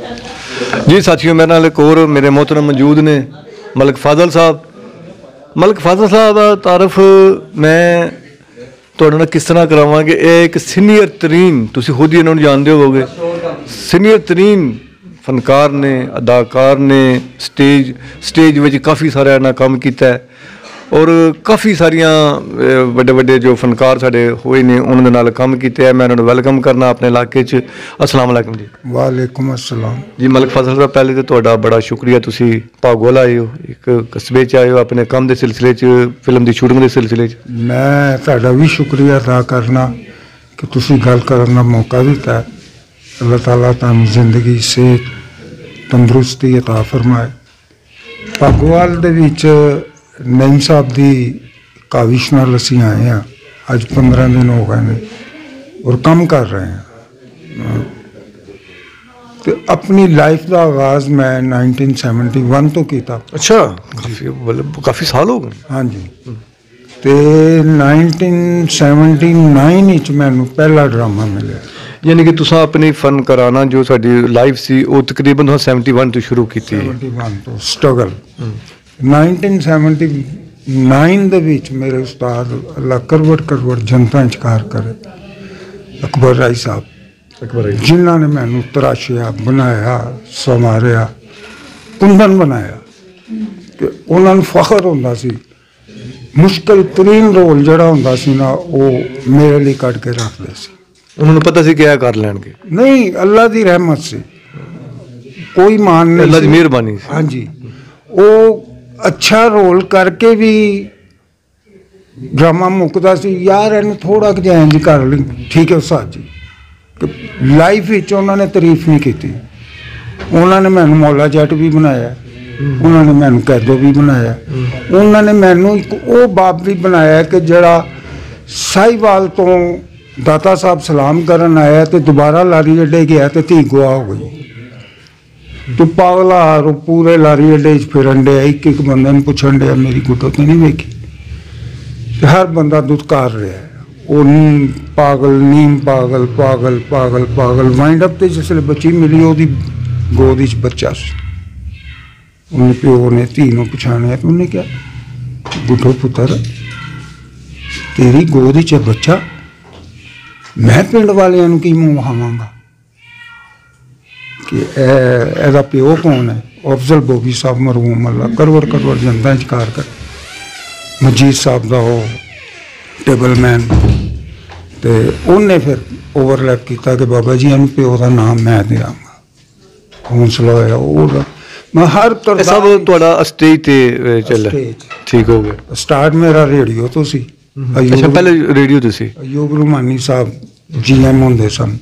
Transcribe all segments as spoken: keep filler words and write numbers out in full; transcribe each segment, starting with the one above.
जी साथियों, मेरे नाल एक होर मेरे मोहतरम मौजूद ने मलिक फाजल साहब। मलिक फाजल साहब का तारफ मैं थोड़े किस तरह करावां कि यह एक सीनियर तरीन, तुसी खुद ही इन्होंने जानते होवोगे, सीनियर तरीन फनकार ने, अदाकार ने, स्टेज स्टेज में काफ़ी सारा इन्होंने काम किया है और काफ़ी सारिया बड़े बड़े जो फनकार साढ़े हुए ने उन्होंने नाल काम किया है। मैं उन्होंने वेलकम करना अपने इलाके। अस्सलाम वालेकुम जी। वालेकुम अस्सलाम जी। मलिक फजल साहब, पहले तो बड़ा शुक्रिया, तुसी पागोला आए हो, एक कस्बे च आए हो अपने काम के सिलसिले, फिल्म की शूटिंग के सिलसिले। मैं तुहाडा भी शुक्रिया अदा करना कि तुसी गल करन दा मौका दिता। अल्लाह ताला तुहानू जिंदगी सेहत तंदुरुस्ती अता फरमाए। पागोवाल दे विच नईम साहब की काविश नाल असीं आए हैं, अज पंद्रह दिन हो गए हैं और काम कर रहे हैं। तो अपनी लाइफ का आगाज़ मैं नाइनटीन सैवनटी वन तो किया। अच्छा, मतलब काफ़ी साल हो गए। हाँ जी, तो नाइनटीन सैवनटी नाइन में मैनू पहला ड्रामा मिले। यानी कि तुसा अपनी फन कराना जो साडी लाइफ सी वो तकरीबन सैवनटी वन तो शुरू की। सैवनटी वन तो स्ट्रगल। नाइनटीन सैवनटी नाइन के बीच मेरे उस्ताद अल्लाह करवट करवट जनता इंकार करे अकबर राय साहब, अकबर जिन्होंने मैनू तराशिया, बनाया, संवारिया, कुंदन बनाया। तो उन्होंने फखर होता सी, मुश्किल तरीन रोल जड़ा होता सी ना वो मेरे लिए कट के रखते सी। उन्होंने पता सी क्या कर लैणगे। नहीं, अल्लाह की रहमत से, कोई मान नहीं, अल्लाह की मेहरबानी। हाँ जी, वो अच्छा रोल करके भी ड्रामा मुकदा सी, यार इन्हें थोड़ा इंज कर ली, ठीक है उस्ताद जी। लाइफ में उन्होंने तारीफ नहीं की। उन्होंने मैनू मौला जट भी बनाया, उन्होंने मैनू कैदो भी बनाया, उन्होंने मैनू एक वो बाप भी बनाया कि जड़ा साहिवाल तो दाता साहब सलाम करन आया तो दोबारा लारी अड्डे गया तो धी गुआ हो गई। तो पागला और पूरे लारी अड्डे फिरन डे, एक एक बंदे ने पूछन डे मेरी गुटो तो नहीं वेखी। हर बंदा दुदकार रहा है, वो नीम पागल, नीम पागल, पागल पागल पागल। वाइंड अप तो जिसले बच्ची मिली वो गोद च बच्चा सी। उन्हें प्यो ने धी नूं पछाणिया तो उन्हें क्या, गुटो पुत्र तेरी गोद च बच्चा, मैं पिंड वालियां नूं की मुंह विखावांगा कि एदा प्यो कौन है। अफजल बोबी साहब मरहूम अल्लाह करवट करवट जनता इंकार कर, मजीद साहब का वो टेबल मैन, तो उन्हें फिर ओवरलैप किया कि बाबा जी इन प्यो का नाम मैं देंगा। हौसला होया। मैं हर तरह स्टेज ते चल ठीक हो गया। स्टार्ट मेरा रेडियो तो सी। अच्छा, पहले रेडियो तो सी। अयूब रुमानी साहब जी एम होंदे सन,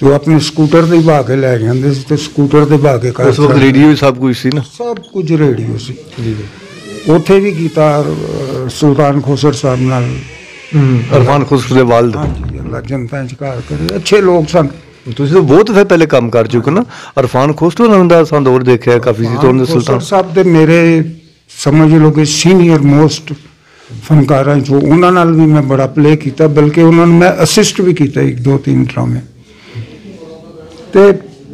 तो अपने स्कूटर से बहा के लै जाते, तो स्कूटर से बहा के उस वक्त रेडियो सब कुछ सी ना, सब कुछ रेडियो सी। उथे भी किया सुल्तान खुसर साहब नाल, अरफान खुसर दे वालिद। हाँ जी, अल्लाह जनता इंकार करे, अच्छे लोग सन। तुसीं तो बहुत फिर पहले काम कर चुके ना, अरफान खुसर होंदा सा दौर देखा काफ़ी सी। तो सुल्तान साहब दे मेरे समझ लो कि सीनियर मोस्ट फनकार, उन्होंने भी मैं बड़ा प्ले किया, बल्कि उन्होंने मैं असिस्ट भी किया एक दो तीन ड्रामे। तो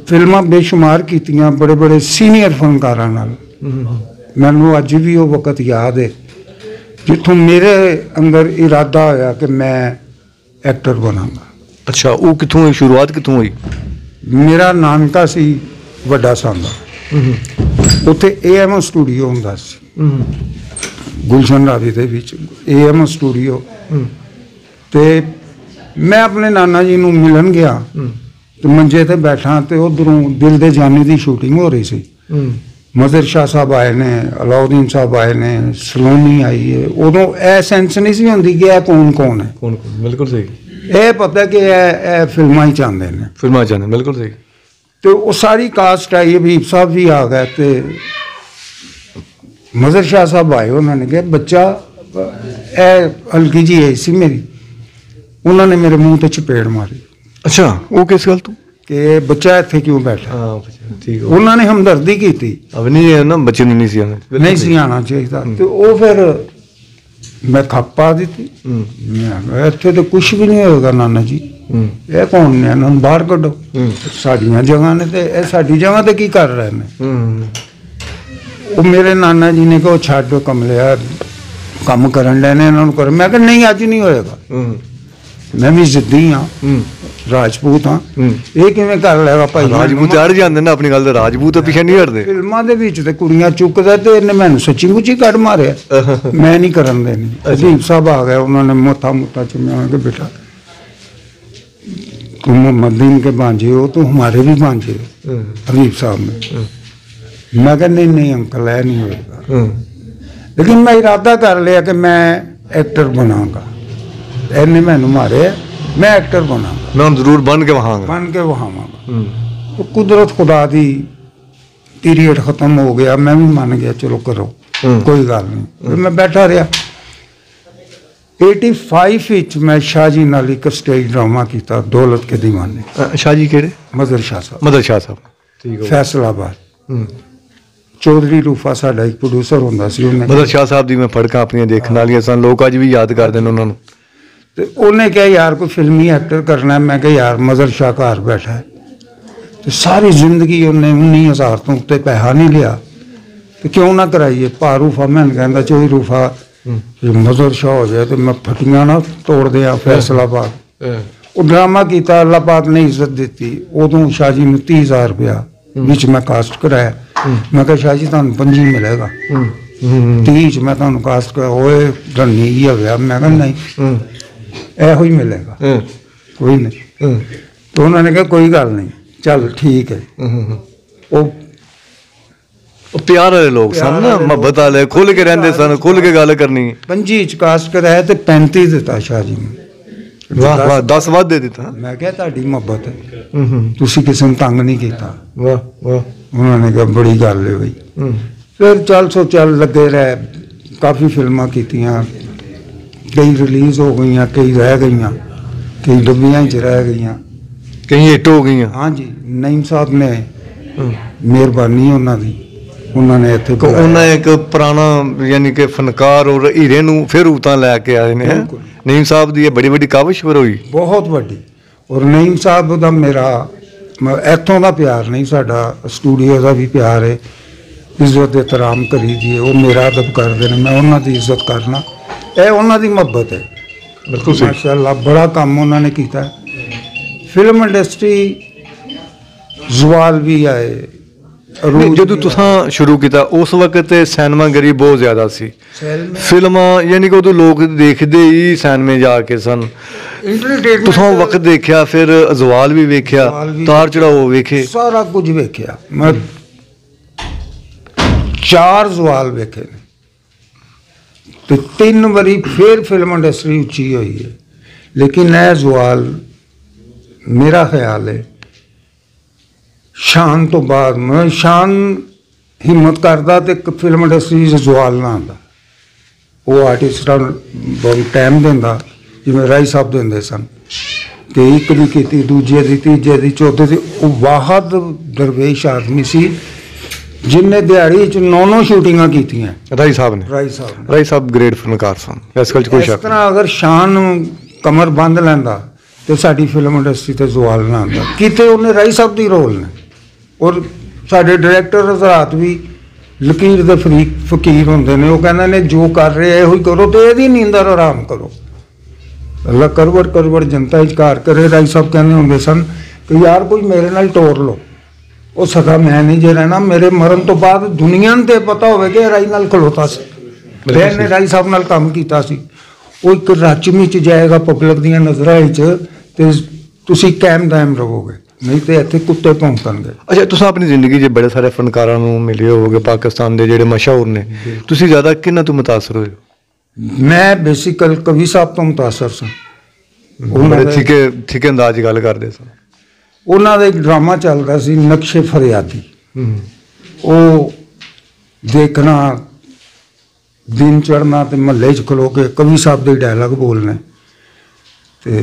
फिल्मां बेशुमार कीतियां बड़े बड़े सीनियर फनकारां नाल। मैनू अज भी वो वक्त याद है जिथों मेरे अंदर इरादा होया कि मैं एक्टर बनांगा। अच्छा, वो कितों हुई शुरुआत, कितों हुई? मेरा नानका सी वड्डा सांदा, उत्थे ए एम स्टूडियो हुंदा सी गुलशन रावी दे विच, ए एम स्टूडियो। तो मैं अपने नाना जी नूं मिलन गया, तो मंजे ते बैठा तो उधरों दिल दे जाने की शूटिंग हो रही सी। मजहर शाह साहब आए ने, अलाउद्दीन साहब आए ने, सलोनी आई है। उदों यह सेंस नहीं सी होंदी कि यह कौन कौन है, कौन कौन। बिल्कुल सही। यह पता कि यह फिल्मां ही चाहते हैं, फिल्मां चाहते हैं। बिल्कुल सही। तो वो सारी कास्ट आई, हबीब साहब भी आ गए। तो मजहर शाह साहब आए, उन्होंने कहा बच्चा यह हल्की जी आई सी मेरी, उन्होंने मेरे मुँह ते चपेड़ मारी। अच्छा, वो किस गल तू कि बच्चा इत्थे क्यों बैठा। उन्होंने हमदर्दी की बच्चे नहीं सी नहीं सी आना चाहिए। तो वो फिर मैं खप्पा दी, इत्थे तो कुछ भी नहीं होगा नाना जी। ਇਹ ਕੌਣ ਨੇ, ਇਹਨਾਂ ਨੂੰ ਬਾਹਰ ਕੱਢੋ, ਸਾਡੀਆਂ ਜਗ੍ਹਾ ਨੇ ਤੇ ਇਹ ਸਾਡੀ ਜਗ੍ਹਾ ਤੇ ਕੀ ਕਰ ਰਹੇ ਨੇ। ਉਹ ਮੇਰੇ ਨਾਨਾ ਜੀ ਨੇ ਕਿਹਾ ਛੱਡ ਕਮਲਿਆ, ਕੰਮ ਕਰਨ ਲੈਣੇ ਇਹਨਾਂ ਨੂੰ ਕਰ। ਮੈਂ ਕਿਹਾ ਨਹੀਂ ਅੱਜ ਨਹੀਂ ਹੋਏਗਾ, मैं भी जिद्दी हाँ, राजपूत हाँ, यह किवें कर लेगा भाई। राजपूत चढ़ जाते ना अपनी गल, राजपूत तो पीछे नहीं हटते। फिल्मां दे विच ते कुड़ियां चुकदा ते इन्हें मैनूं सच्ची मुच्ची कड़ मारिया, मैं नहीं करन देनी। अजीब साहब आ गया, उन्होंने मोथा मोटा चुम्या के बेटा तुम मोहम्मद दीन के भांजे हो, तो हमारे भी भांजे हो। अजीब साहब ने, मैं कहा नहीं नहीं अंकल ऐ नहीं होगा। लेकिन मैं इरादा कर लिया कि मैं एक्टर बनाऊंगा। इन्हें मैनू मारे, मैं एक्टर बनाऊंगा, मैं जरूर बन के वहां बन के वहां वो। कुदरत खुदा दी, पीरियड खत्म हो गया, मैं भी मान गया चलो करो कोई गल नहीं। मैं बैठा रहा। पचासी विच मैं शाहजी नाल एक स्टेज ड्रामा किया, दौलत के दीवाने। शाहजी केड़े? मजहर शाह साहब। मजहर शाह साहब फैसलाबाद। चौधरी रूफा साडा एक प्रोड्यूसर हुंदा सी, उन्हें मजहर शाह साहब दी मैं फड़कां अपनियां देखण वालियां सन, लोग अज भी याद करदे ने उन्हां नूं। तो उन्हें क्या यार कोई फिल्मी एक्टर करना है। मैं क्या यार मजहर शाह घर बैठा है, तो सारी जिंदगी उन्हें उन्नीस हज़ार तो उत्ते पैसा नहीं लिया, तो क्यों ना कराइए। पा रूफा मैं कहता चोरी रूफा मजहर शाह हो जाए तो मैं फटियाँ ना तोड़ दिया। फैसलाबाद वो ड्रामा किया, अल्लाह पाक ने इज्जत दी। उदों शाहजी ने तीस हज़ार रुपया बिच मैं कास्ट कराया। मैं क्या शाहजी तुहानूं पंजी मिलेगा, तीस मैं तुहानूं कास्ट कराया। ओए धनी ही होया, मैं क्या नहीं ऐहो ही मिलेगा कोई नहीं। तो उन्होंने कहा कोई गल नहीं चल ठीक है। ओ, ओ प्यार वाले लोग सन, मुहब्बत वाले, खुल के रहंदे सन, खुल के गल करनी। पंजी च कास्ट कराया ते पैंती दिता शाह जी ने। वाह वाह, दस वाद दे दिता। मैं क्या ताड़ी मुहब्बत है, तुसी किसी नूं तंग नहीं कीता। वाह वाह, उन्होंने कहा बड़ी गल है भाई। फिर चल सो चल लगे रहे, काफ़ी फिल्मां कीतियां, कई रिलीज हो गई, कई रह गई, कई डब्बियां च रह गई, कई हिट हो गई। हाँ जी, नईम साहब ने मेहरबानी उन्होंने उन्होंने इतने उन्हें एक पुराना यानी कि फनकार और हीरे नूं फिर उतां लैके आए ने। नईम साहब की बड़ी बड़ी काविश फिर हुई, बहुत बड़ी। और नईम साहब का मेरा इतों का प्यार नहीं, साडा स्टूडियो का भी प्यार है। इज्जत एहतराम करी दी, वो मेरा अदब करते हैं, मैं उन्होंने इज्जत करना। यह उन्होंने मुहब्बत है, बिल्कुल माशाअल्लाह बड़ा काम उन्होंने किया। फिल्म इंडस्ट्री जवाल भी आए। जो तुसा शुरू किया उस वक्त सैनमागरी बहुत ज़्यादा सी, फिल्मां यानी कि उदों लोग देखते ही सैनमे जाके सन। तुसा वक्त देखा, फिर जवाल भी वेख्या, तार चढ़ाओ वेखे, सारा कुछ वेख्या। मैं चार जवाल वेखे, तो तीन बारी फिर फिल्म इंडस्ट्री उची हुई है। लेकिन यह जवाल मेरा ख्याल है शान तो बाद, मैं शान हिम्मत करता तो फिल्म इंडस्ट्री जवाल ना आता। वो आर्टिस्टा बहुत टाइम देंदा, जिवें राजी साहब देंदे सन, कि एक दी कीती, दूजे दी, तीजे दी, चौथे दी। वह वाहद दरवेश आदमी सी जिन्हें दिहाड़ी च नौ नौ शूटिंगां कीतियां। राई साहब ने, राई साहब राई साहब ग्रेट फनकार सन, इसकल कोई शक। इस तरह अगर शान कमर बंद लैंदा तो साडी फिल्म इंडस्ट्री ते जवाल ना आंदा किते। उन्हें राई साहब दी रोल ने, और साडे डायरेक्टर हजरात भी लकीर दे फरीक फकीर हुंदे ने। वो कहंदे ने जो कर रहे इहो ही करो, तो इहदी नींदर आराम करो। अल्लाह करवट करवट जनता इच कार करे। राई साहब कहंदे हुंदे सन कि यार कोई मेरे नाल टोर लो, वो सदा मैं नहीं जे रहना, मेरे मरण तो बाद दुनिया ने पता होवे कि राई नाल खलोता सी, मैंने राई साहब नाल काम कीता सी। वो एक राचमी च जाएगा पब्लिक दियां नज़रां विच ते तुसी कैम दायम रहोगे, नहीं तो इत्थे कुत्ते भौंकणगे। अच्छा, तुसी अपनी जिंदगी च बड़े सारे फनकारां नूं मिले होवोगे, पाकिस्तान दे जेहड़े मशहूर ने, तुसी ज़्यादा किन्हां तो मुतासर होए हो? मैं बेसिकल कवि साहब तो मुतासर सां, बड़े ठीके ठीके अंदाज गल करदे सन। उन्हों का एक ड्रामा चलता सी नक्शे फरियादी, वो देखना दिन चढ़ना तो महल्ले च खलो के कवि साहब के डायलॉग बोलने, ते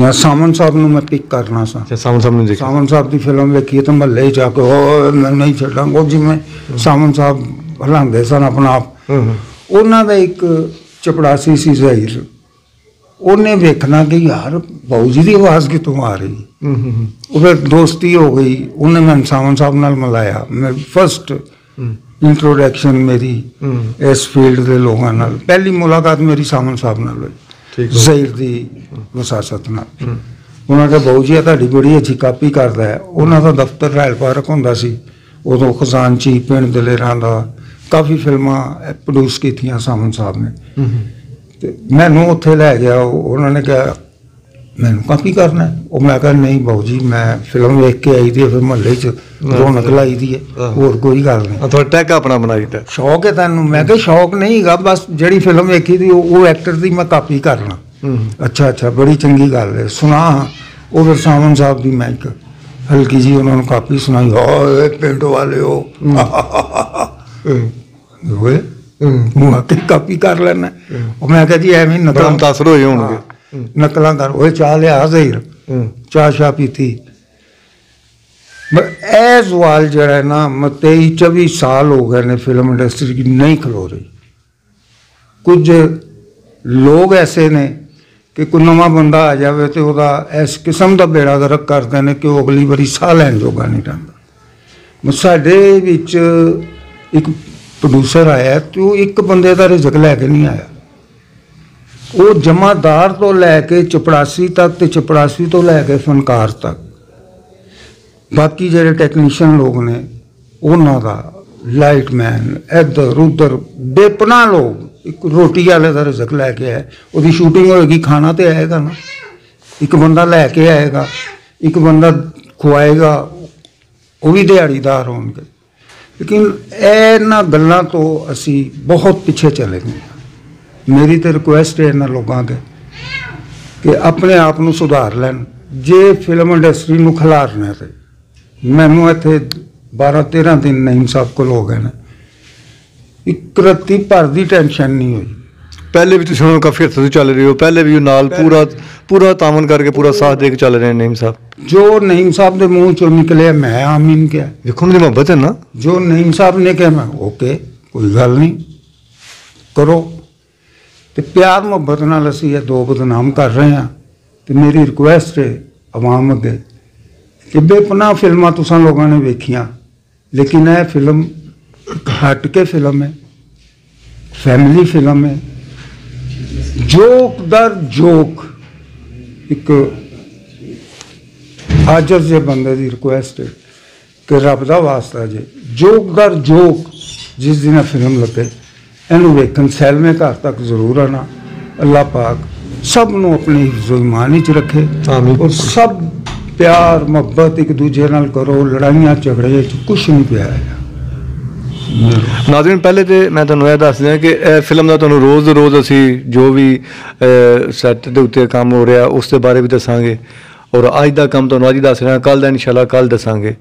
या सावन साहब नूं मैं पिक करना सा। सावन साहब ने सावन साहब की फिल्म देखी तो महल्ले च आके ओ मैं नहीं छड्डांगा, जिवें सावन साहब हलांदे सन अपना आप। उन्हों का एक चपड़ासी सी ज़हीर, उन्हें देखना कि यार बाबू जी की आवाज़ कितों आ रही। फिर दोस्ती हो गई, उन्हें मैं सावन साहब नाल मिलाया। मैं फर्स्ट इंट्रोडक्शन मेरी इस फील्ड के लोगों नाल, पहली मुलाकात मेरी सावन साहब नाल हुई, ज़हीर दी वसासत नाल। उन्होंने कहा बाबू जी तुहाडी बड़ी अच्छी कापी करता है। उन्होंने दफ्तर रैल पार्क होंदा सी, उदों खजानची पिंड दलेरां दा, काफ़ी फिल्मां प्रोड्यूस कीतियां सावन साहब ने। मैनूं उत्थे लै गया, उन्होंने कहा मैनूं कापी करना। और मैं कहा नहीं बाबू जी, मैं फिल्म देख के आई दी है, फिर महल्ले च रौनक लाई दी है, होर कोई गल नहीं। थोड़ा टैग अपना बनाई दा शौक है तैनूं? मैं कहा शौक नहीं हैगा, बस जिहड़ी फिल्म वेखी दी वो एक्टर की मैं कापी कर ला। अच्छा अच्छा, बड़ी चंगी गल है, सुना। और फिर सावन साहब की मैं एक हल्की जी उन्होंने कापी सुनाई, हो पिंड वाले हो हुए मुँह के कापी कर लेना। और मैं कहा जी एवं नकल तासर होए होंगे, नकल कर ओए चाह लिया ज़हीर, चाह शाह पीती। ऐ सवाल जड़ा है ना, मैं तेईस चौबीस साल हो गए ने फिल्म इंडस्ट्री की नहीं खलो रही। कुछ लोग ऐसे ने कि कोई नवा बंदा आ जाए तो वह इस किस्म का बेड़ा गर्क करते हैं कि वह अगली बारी सह लैन जोगा नहीं रहता। साढ़े विच एक प्रोड्यूसर आया तो एक बंदे का रिजक लैके नहीं आया, वो जमादार तो लैके चपड़ासी तक तो चपड़ासी तो लैके फनकार तक, बाकी जो टैक्नीशियन लोग ने उन्हों का, लाइटमैन, इधर उधर बेपना लोग, एक रोटी वाले का रिजक लैके आए। वो शूटिंग होगी, खाना तो आएगा ना, एक बंदा लैके आएगा, एक बंदा खुआएगा, वो भी दिहाड़ीदार होंगे। लेकिन इन्होंने गलों तो असी बहुत पीछे चले गए। मेरी तो रिक्वेस्ट है इन्होंने लोगों के कि अपने आप को सुधार लैन जे फिल्म इंडस्ट्री में खिलारना। तो मैनू इत्थे बारह तेरह दिन नईम साहब को हो गए हैं, एक रत्ती भर की टेंशन नहीं हुई। पहले भी तुम काफ़ी हद चल रहे हो, पहले भी नाल पूरा पूरा तामन करके पूरा साथ दे के चल रहे हैं। नईम साहब जो नईम साहब के मुँह चो निकले मैं आमीन क्या देखो, मेरी मोहब्बत है ना। जो नईम साहब ने कहा मैं ओके, कोई गल नहीं करो। तो प्यार मुहब्बत नाल असी ये दो बदनाम कर रहे हैं। तो मेरी रिक्वेस्ट है आवाम अगे कि बेपनाह फिल्मां तुसां लोगों ने वेखियां, लेकिन यह फिल्म हट के फिल्म है, फैमिली फिल्म है, जोक दर जोक। एक आजर जे बंदे की रिक्वेस्ट है कि रब का वास्ता जे जोक दर जोक जिस दिन फिल्म लगे इनू वेखन, सैलवें घर तक जरूर आना। अल्लाह पाक सब नू अपनी हिफ्ज़ो ईमान च रखे, और सब प्यार मुहब्बत एक दूजे नाल करो, लड़ाइयाँ झगड़े कुछ नहीं पिया है। नाज़रीन पहले तो मैं तुहानूं यह दस दियां कि फिल्म का तुहानूं रोज़ रोज़ असी जो भी सैट के उत्ते काम हो रहा उसके बारे भी दसांगे, और अज का काम तुहानूं अज दस रहा, कल का इंशाल्लाह कल दसांगे।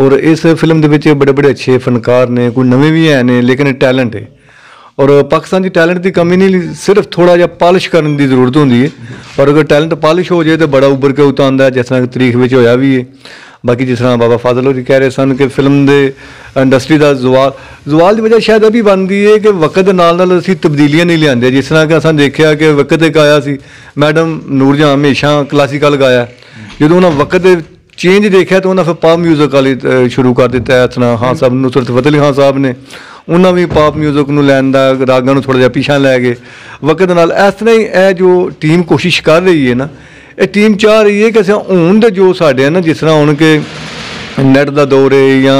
और इस फिल्म के विच बड़े बड़े अच्छे फनकार ने, कोई नवे भी है ने, लेकिन टैलेंट है। और पाकिस्तान की टैलेंट की कमी नहीं, सिर्फ थोड़ा जहा पॉलिश करने की जरूरत होती है। और अगर टैलेंट पॉलिश हो जाए तो बड़ा उभर के उता आता है, जिस तरह तारीख में होया भी है। बाकी जिस तरह बाबा फाजल होर कह रहे सन कि फिल्म दे इंडस्ट्री का जवाल जवाल की वजह शायद यह भी बनती है कि वक्त के नाल नाल असीं तब्दीलियां नहीं लियांदे। जिस तरह कि असां देखिया कि वक्त एक आया सी, मैडम नूर जहां हमेशा क्लासीकल गाया, जदों उन्हां वक्त दे चेंज देखा तो उन्होंने फिर पाप म्यूजिक वाली शुरू कर दिता है। इतना हाँ साहब नुसरत फतेह अली खान साहब ने उन्होंने भी पाप म्यूजिक में लैन का रागों को थोड़ा जहा पिछा लै गए वक्त नाल। इस तरह ही यह जो टीम कोशिश कर रही है ना, ये टीम चाह रही है कि अस हूँ जो साढ़े ना, जिस तरह हूँ कि नैट का दौर है या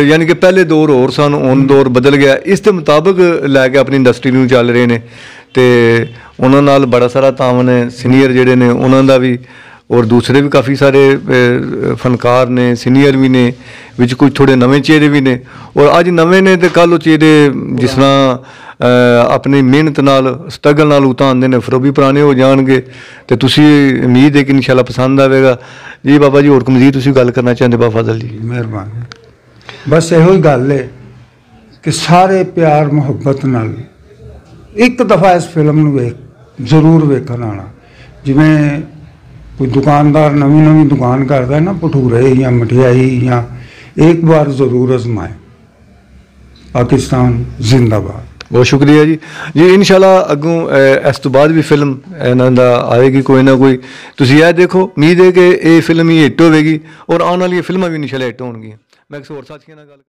यानी कि पहले दौर होर सन, हूँ दौर बदल गया, इसके मुताबिक लैके अपनी इंडस्ट्री में चल रहे हैं। तो उन्होंने बड़ा सारा तावन है, सीनियर जोड़े ने उन्होंने भी और दूसरे भी काफ़ी सारे फनकार ने, सीनियर भी ने, विच कुछ थोड़े नवे चेहरे भी ने। और अज नवे ने तो कल चेहरे जिस तरह अपनी मेहनत नाल स्ट्रगल नाल उतां आंदे ने, फिर भी पुराने हो जाएंगे। तो तुसी उम्मीद है कि इंशाल्लाह पसंद आएगा जी। बाबा जी होर मजीद तुसी गल करना चाहते? बाबा फाजल जी मेहरबानी, बस यही गल है कि सारे प्यार मुहब्बत नाल एक दफ़ा इस फिल्म नूं वेख जरूर वेखण आना। जिवें कोई दुकानदार नवी नवी दुकान करता है ना, भटूरे या मठियाई, या एक बार ज़रूर आजमाए। पाकिस्तान जिंदाबाद। बहुत शुक्रिया जी जी इंशाल्लाह अगों इस तो बाद भी फिल्म इन्हों आएगी कोई ना कोई तुसी यह देखो उम्मीद है कि ये फिल्म ही हिट होगी और आने वाली फिल्में भी इंशाल्लाह हिट होगी। मैं किसी और साथियों